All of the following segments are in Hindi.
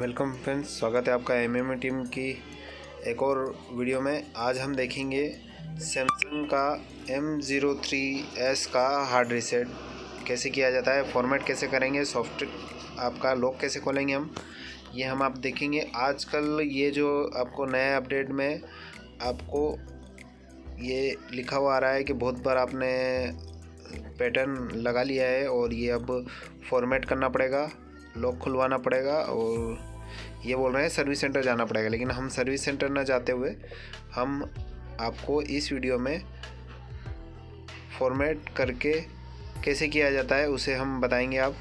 वेलकम फ्रेंड्स, स्वागत है आपका एमएमयू टीम की एक और वीडियो में। आज हम देखेंगे सैमसंग का M03s का हार्ड रीसेट कैसे किया जाता है, फॉर्मेट कैसे करेंगे, सॉफ्टवेयर आपका लॉक कैसे खोलेंगे हम, ये हम आप देखेंगे। आजकल ये जो आपको नया अपडेट में आपको ये लिखा हुआ आ रहा है कि बहुत बार आपने पैटर्न लगा लिया है और ये अब फॉर्मेट करना पड़ेगा, लॉक खुलवाना पड़ेगा और ये बोल रहे हैं सर्विस सेंटर जाना पड़ेगा। लेकिन हम सर्विस सेंटर ना जाते हुए हम आपको इस वीडियो में फॉर्मेट करके कैसे किया जाता है उसे हम बताएंगे। आप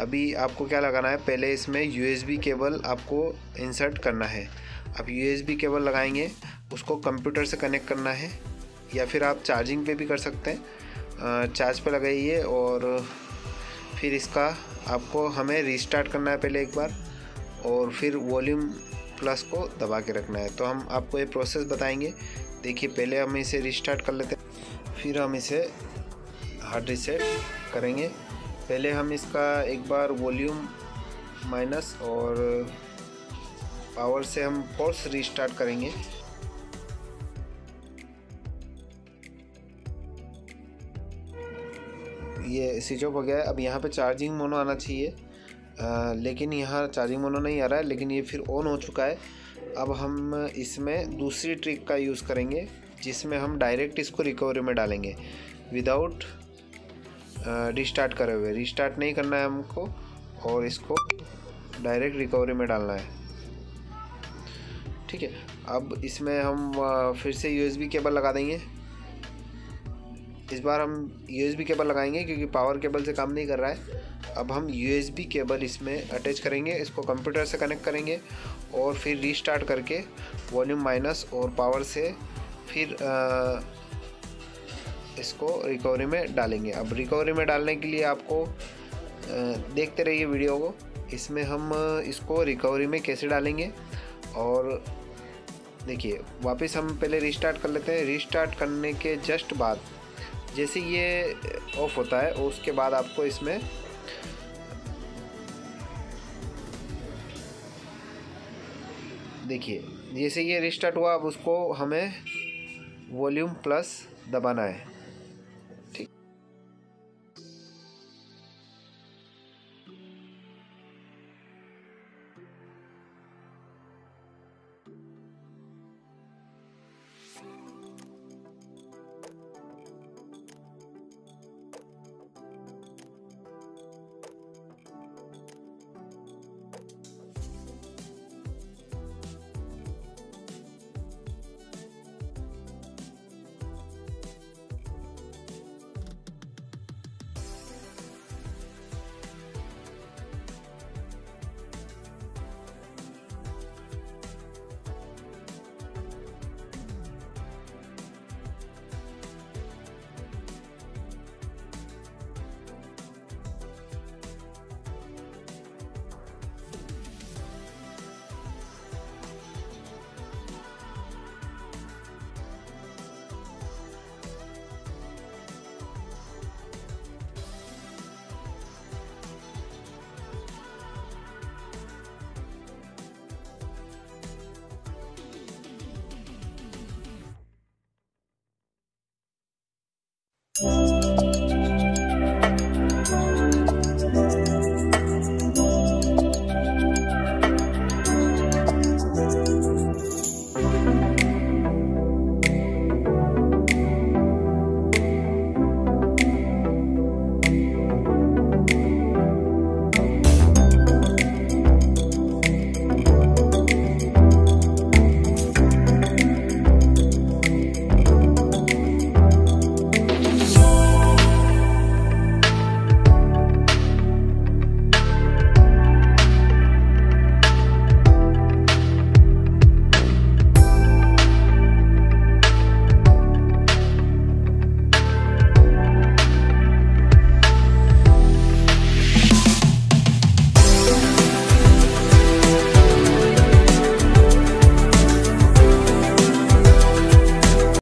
अभी आपको क्या लगाना है, पहले इसमें USB केबल आपको इंसर्ट करना है। आप USB केबल लगाएंगे, उसको कंप्यूटर से कनेक्ट करना है या फिर आप चार्जिंग पे भी कर सकते हैं। चार्ज पे लगाइए और फिर इसका आपको हमें रीस्टार्ट करना है पहले एक बार और फिर वॉल्यूम प्लस को दबा के रखना है। तो हम आपको ये प्रोसेस बताएंगे। देखिए, पहले हम इसे रीस्टार्ट कर लेते हैं, फिर हम इसे हार्ड रीसेट करेंगे। पहले हम इसका एक बार वॉल्यूम माइनस और पावर से हम फोर्स रीस्टार्ट करेंगे। ये स्विच ऑफ हो गया है। अब यहाँ पे चार्जिंग मोनो आना चाहिए, लेकिन यहाँ चार्जिंग मोनो नहीं आ रहा है, लेकिन ये फिर ऑन हो चुका है। अब हम इसमें दूसरी ट्रिक का यूज़ करेंगे जिसमें हम डायरेक्ट इसको रिकवरी में डालेंगे विदाउट रिस्टार्ट करे हुए। रिस्टार्ट नहीं करना है हमको और इसको डायरेक्ट रिकवरी में डालना है, ठीक है। अब इसमें हम फिर से USB केबल लगा देंगे। इस बार हम USB केबल लगाएंगे क्योंकि पावर केबल से काम नहीं कर रहा है। अब हम USB केबल इसमें अटैच करेंगे, इसको कंप्यूटर से कनेक्ट करेंगे और फिर रीस्टार्ट करके वॉल्यूम माइनस और पावर से फिर इसको रिकवरी में डालेंगे। अब रिकवरी में डालने के लिए आपको देखते रहिए वीडियो को। इसमें हम इसको रिकवरी में कैसे डालेंगे, और देखिए वापस हम पहले रीस्टार्ट कर लेते हैं। रीस्टार्ट करने के जस्ट बाद जैसे ये ऑफ होता है और उसके बाद आपको इसमें देखिए जैसे ये रिस्टार्ट हुआ, अब उसको हमें वॉल्यूम प्लस दबाना है।